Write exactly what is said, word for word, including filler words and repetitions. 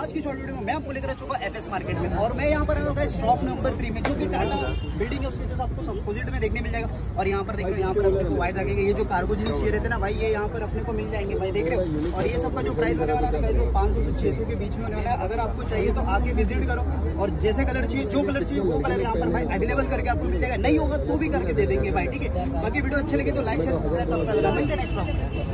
आज की short video में मैं आपको लेकर आ चुका एफएस मार्केट में और मैं यहाँ पर आया हूँ स्टॉक नंबर थ्री में जो कि टाटा बिल्डिंग है उसके जैसे आपको अपोजिट में देखने मिल जाएगा। और यहाँ पर देखो यहाँ पर अपने को वाइट लगेगा, ये जो कार्गो जींस ये रहते ना भाई ये यहाँ पर अपने को मिल जाएंगे भाई, देख रहे हो। और ये सबका जो प्राइस होने वाला है जो पाँच सौ से छः सौ के बीच में होने वाला है। अगर आपको चाहिए तो आके विजिट करो और जैसे कलर चाहिए जो कलर चाहिए वो कलर यहाँ पर भाई अवेलेबल करके आपको मिल जाएगा, नहीं होगा तो भी करके दे देंगे भाई, ठीक है। बाकी वीडियो अच्छे लगे तो लाइक शेयर सब्सक्राइब कर लेना। मिलते हैं नेक्स्ट वीडियो में।